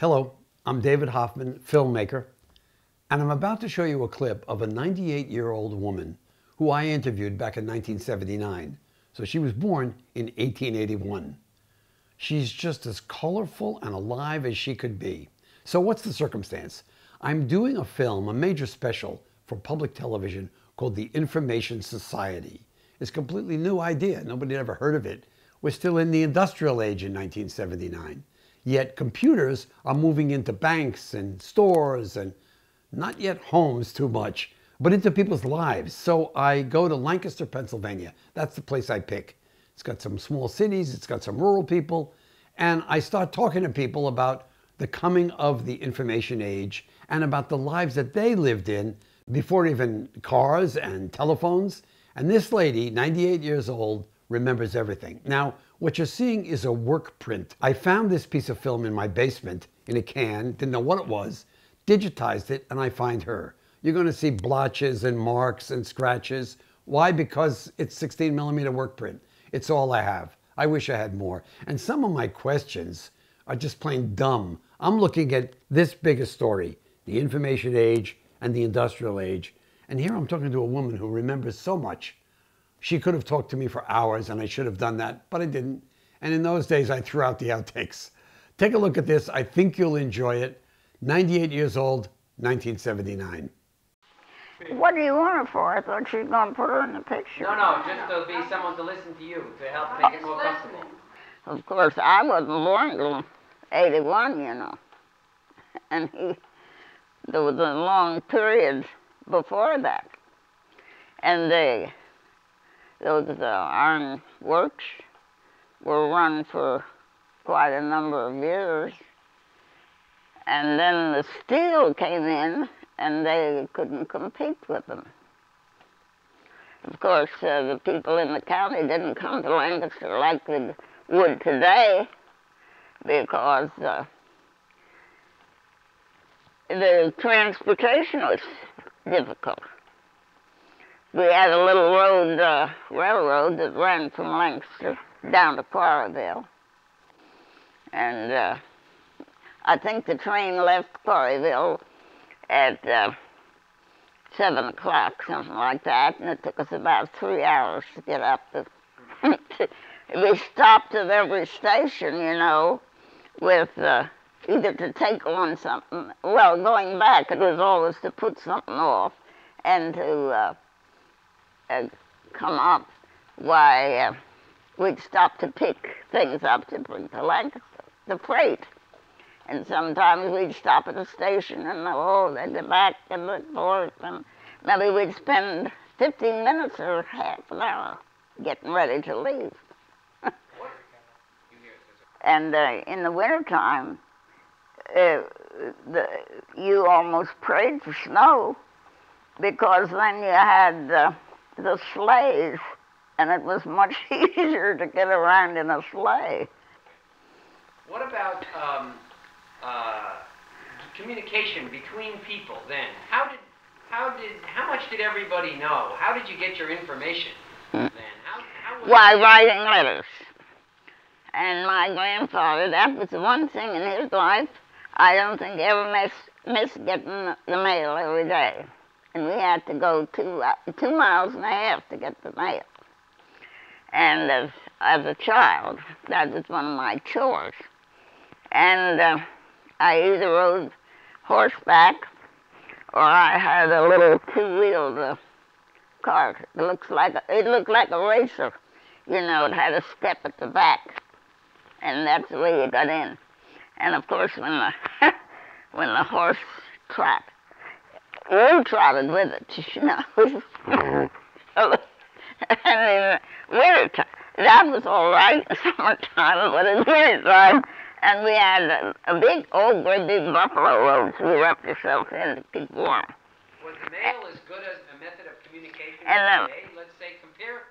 Hello, I'm David Hoffman, filmmaker, and I'm about to show you a clip of a 98-year-old woman who I interviewed back in 1979. So she was born in 1881. She's just as colorful and alive as she could be. So what's the circumstance? I'm doing a film, a major special for public television called The Information Society. It's a completely new idea. Nobody had ever heard of it. We're still in the industrial age in 1979. Yet computers are moving into banks and stores and not yet homes too much, but into people's lives. So I go to Lancaster, Pennsylvania. That's the place I pick. It's got some small cities, it's got some rural people, and I start talking to people about the coming of the information age and about the lives that they lived in before even cars and telephones. And this lady, 98 years old, remembers everything. Now, what you're seeing is a work print. I found this piece of film in my basement in a can, didn't know what it was, digitized it, and I find her. You're going to see blotches and marks and scratches. Why? Because it's 16 millimeter work print. It's all I have. I wish I had more. And some of my questions are just plain dumb. I'm looking at this bigger story, the information age and the industrial age. And here I'm talking to a woman who remembers so much. She could have talked to me for hours, and I should have done that, but I didn't. And in those days, I threw out the outtakes. Take a look at this. I think you'll enjoy it. 98 years old, 1979. What do you want her for? I thought she was going to put her in the picture. No, just to be someone to listen to you, to help make it more comfortable. Of course, I wasn't born until 81, you know. And there was a long period before that. And those iron works were run for quite a number of years. And then the steel came in, and they couldn't compete with them. Of course, the people in the county didn't come to Lancaster like they would today, because the transportation was difficult. We had a little railroad that ran from Lancaster down to Quarryville. And I think the train left Quarryville at 7 o'clock, something like that, and it took us about 3 hours to get up. We stopped at every station, you know, with either to take on something. Well, going back, it was always to put something off and to... come up, why we'd stop to pick things up to bring to Lancaster, the freight. And sometimes we'd stop at a station and then go back and look forth, and maybe we'd spend 15 minutes or half an hour getting ready to leave. And in the wintertime, you almost prayed for snow, because then you had the sleighs, and it was much easier to get around in a sleigh. What about communication between people then? How much did everybody know? How did you get your information then? Why, writing letters. And my grandfather, that was the one thing in his life I don't think ever missed getting the mail every day. And we had to go 2.5 miles to get the mail. And as a child, that was one of my chores. And I either rode horseback, or I had a little two-wheeled cart. It looked like a racer. You know, it had a step at the back, and that's the way you got in. And of course, when the when the horse trot. We trotted with it, you know. And in wintertime, that was all right in summertime, but in wintertime, and we had a big, old, great big buffalo robe to wrap yourself in to keep warm. Was mail as good as a method of communication today? Let's say, compare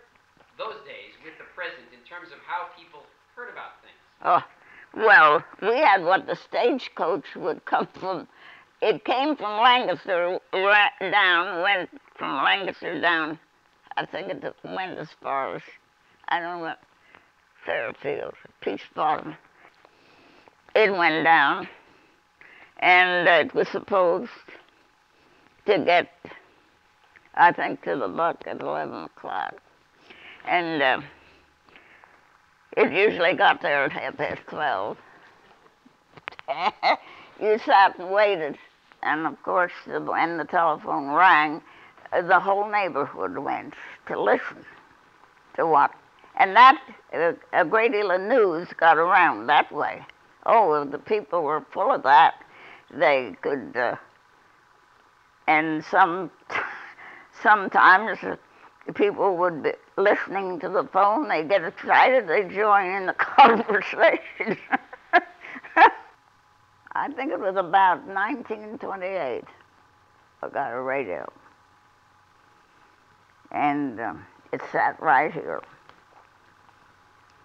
those days with the present in terms of how people heard about things. Oh, well, we had what the stagecoach would come from. It came from Lancaster down, went from Lancaster down, I think it went as far as, I don't know, Fairfield, Peach Bottom. It went down, and it was supposed to get, I think, to the buck at 11 o'clock. And it usually got there at 12:30. You sat and waited, and of course, when the telephone rang, the whole neighborhood went to listen to what. And that, a great deal of news got around that way. Oh, the people were full of that. They could, and sometimes people would be listening to the phone, they get excited, they join in the conversation. I think it was about 1928, I got a radio, and it sat right here.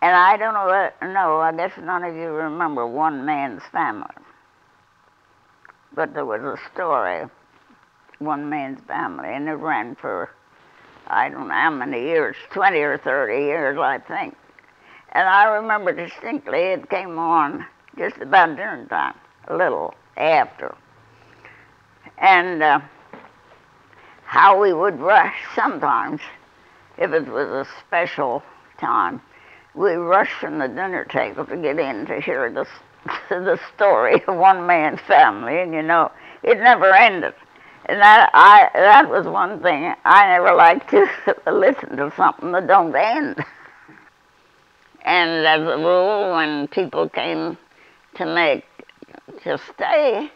And I don't know, I guess none of you remember One Man's Family. But there was a story, One Man's Family, and it ran for, I don't know how many years, 20 or 30 years, I think. And I remember distinctly it came on just about dinner time, a little after. And how we would rush sometimes, if it was a special time, we rushed from the dinner table to get in to hear the story of One Man's Family, and you know, it never ended. And that was one thing, I never liked to listen to something that don't end. And as a rule, when people came to stay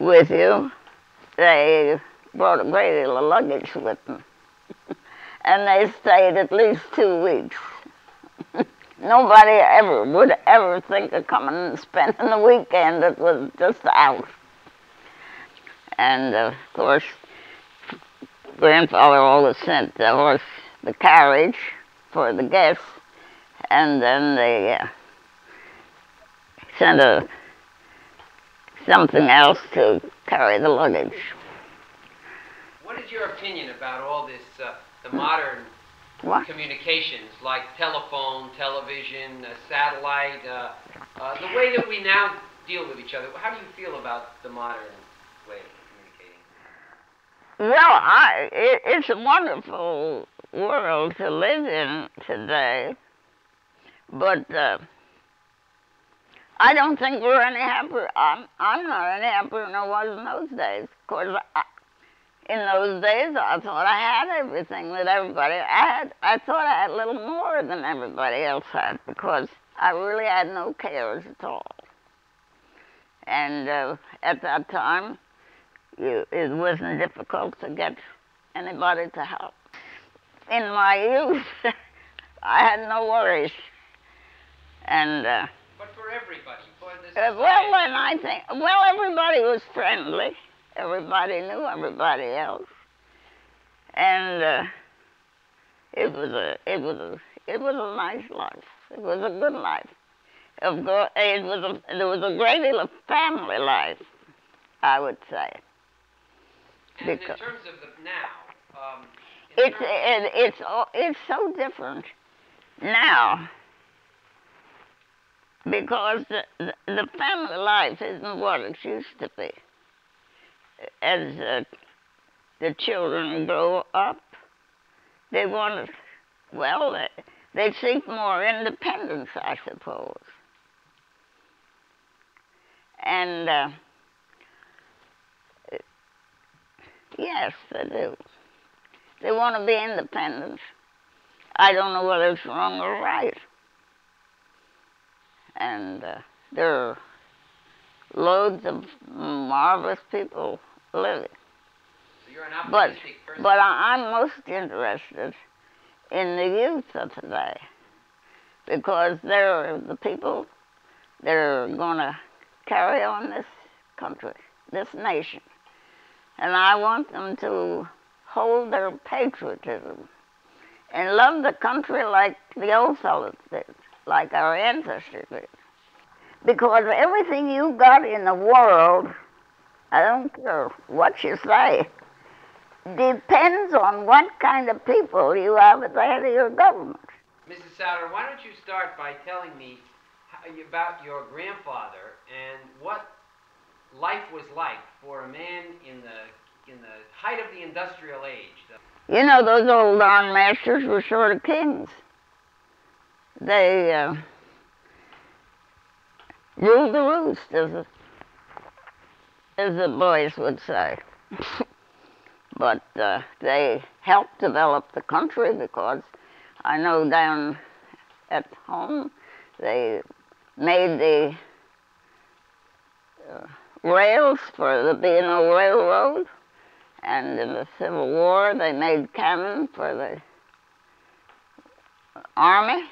with you, they brought a great deal of luggage with them. And they stayed at least 2 weeks. Nobody would ever think of coming and spending the weekend. It was just out. And of course, Grandfather always sent the horse, the carriage for the guests, and then they sent something else to carry the luggage. What is your opinion about all this, the modern communications, like telephone, television, satellite, the way that we now deal with each other? How do you feel about the modern way of communicating? Well, it's a wonderful world to live in today, but I don't think we're any happier. I'm not any happier than I was in those days. Of course, in those days, I thought I had everything that everybody had. I thought I had a little more than everybody else had, because I really had no cares at all. And at that time, it wasn't difficult to get anybody to help. In my youth, I had no worries. And but for everybody, for this well, and I think, well, everybody was friendly. Everybody knew everybody else, and it was a nice life. It was a good life. There was a great deal of family life, I would say. And in terms of the now, it's so different now, because the family life isn't what it used to be. As the children grow up, they want to, they seek more independence, I suppose. And, yes, they do. They want to be independent. I don't know whether it's wrong or right. And there are loads of marvelous people living. So you're an optimistic person. But I'm most interested in the youth of today, because they're the people that are going to carry on this country, this nation. And I want them to hold their patriotism and love the country like the old fellows did, like our ancestors did. Because everything you got in the world, I don't care what you say, depends on what kind of people you have at the head of your government. Mrs. Souter, why don't you start by telling me about your grandfather and what life was like for a man in the height of the industrial age. You know, those old Don masters were sort of kings. They ruled the roost, as the boys would say. But they helped develop the country, because I know down at home they made the rails for the B&O Railroad, and in the Civil War they made cannon for the army,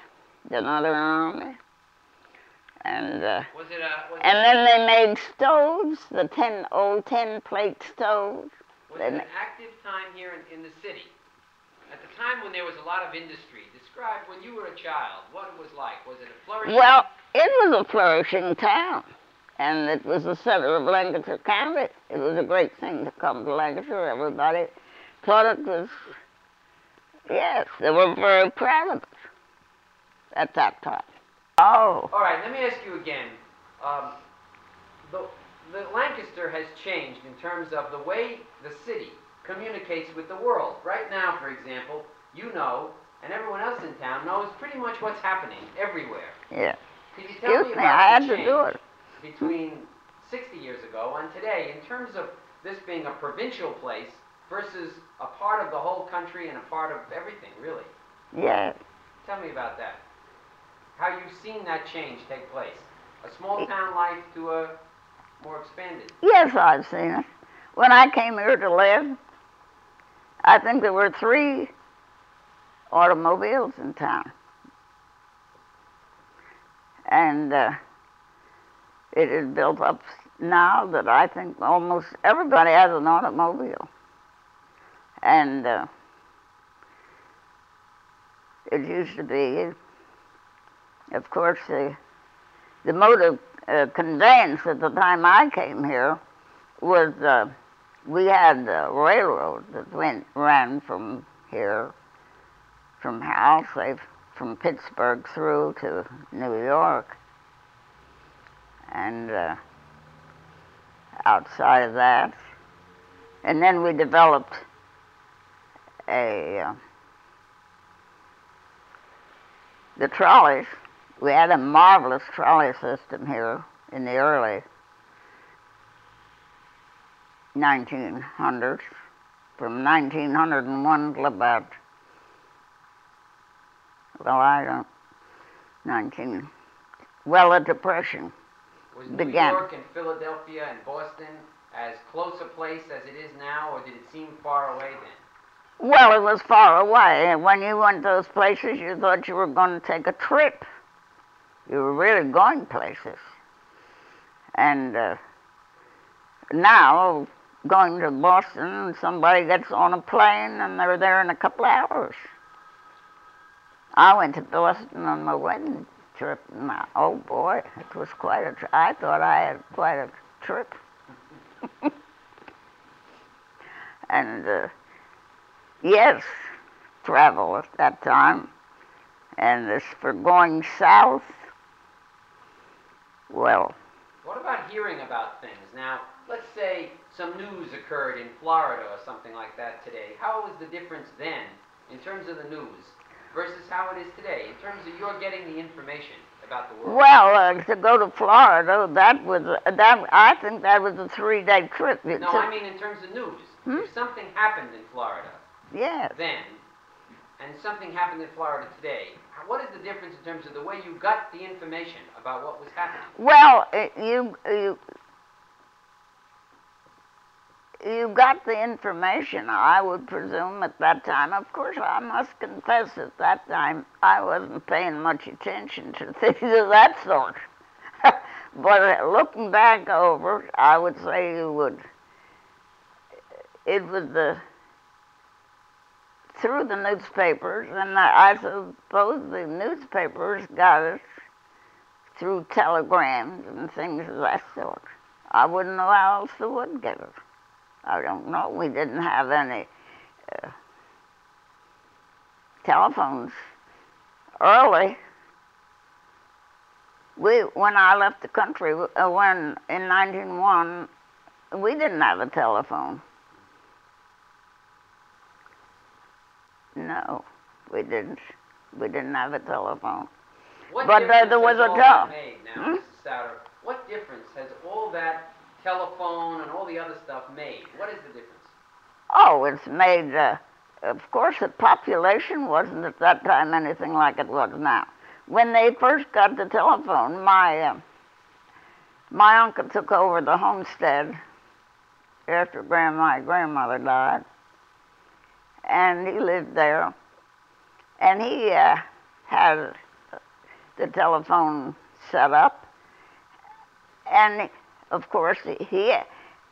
the Northern Army, and then they made stoves, the old tin plate stoves. Was it an active time here in the city? At the time when there was a lot of industry, describe when you were a child what it was like. Was it a flourishing? Well, it was a flourishing town, and it was the center of Lancaster County. It was a great thing to come to Lancaster. Everybody thought it was, yes, they were very proud of it at that time. Oh. All right, let me ask you again. Lancaster has changed in terms of the way the city communicates with the world. Right now, for example, you know, and everyone else in town knows pretty much what's happening everywhere. Yeah. Could you tell me about the change between 60 years ago and today in terms of this being a provincial place versus a part of the whole country and a part of everything, really? Yeah. Tell me about that. How you've seen that change take place. A small town life to a more expanded. Yes, I've seen it. When I came here to live, I think there were 3 automobiles in town. And it is built up now that I think almost everybody has an automobile. And it used to be, of course, the mode of conveyance at the time I came here was, we had a railroad that ran from here, from Halsey, from Pittsburgh through to New York. And outside of that, and then we developed the trolleys. We had a marvelous trolley system here in the early 1900s, from 1901 till about, well, I don't, 19, well, the Depression began. Was New York and Philadelphia and Boston as close a place as it is now, or did it seem far away then? Well, it was far away, and when you went to those places, you thought you were going to take a trip. You were really going places. And now, going to Boston, somebody gets on a plane and they're there in a couple hours. I went to Boston on my wedding trip, and oh boy, it was quite a trip. I thought I had quite a trip. And yes, travel at that time. And as for going south, well. What about hearing about things? Now, let's say some news occurred in Florida or something like that today. How was the difference then in terms of the news versus how it is today in terms of your getting the information about the world? Well, to go to Florida, I think that was a 3-day trip. No, I mean in terms of news. If something happened in Florida, yes, then, and something happened in Florida today, what is the difference in terms of the way you got the information about what was happening? Well, you got the information, I would presume, at that time. Of course, I must confess, at that time, I wasn't paying much attention to things of that sort. But looking back over, I would say you would. It was through the newspapers, and I suppose the newspapers got it through telegrams and things of that sort. I wouldn't know how else they would get it. I don't know. We didn't have any telephones early. When I left the country, in 1901, We didn't have a telephone. No, we didn't. We didn't have a telephone. But there was a telephone. Mrs. Souter, what difference has all that telephone and all the other stuff made? What is the difference? Oh, it's made, of course, the population wasn't at that time anything like it was now. When they first got the telephone, my uncle took over the homestead after my grandmother died, and he lived there, and he had the telephone set up, and of course they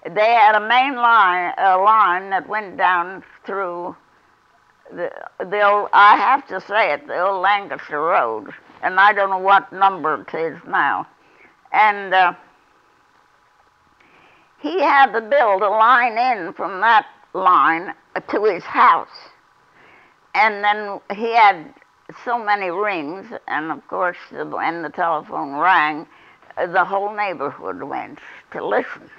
had a main line, a line that went down through the old, I have to say it, the old Lancaster Road, and I don't know what number it is now. And he had to build a line in from that line to his house. And then he had so many rings, and of course, when the telephone rang, the whole neighborhood went to listen.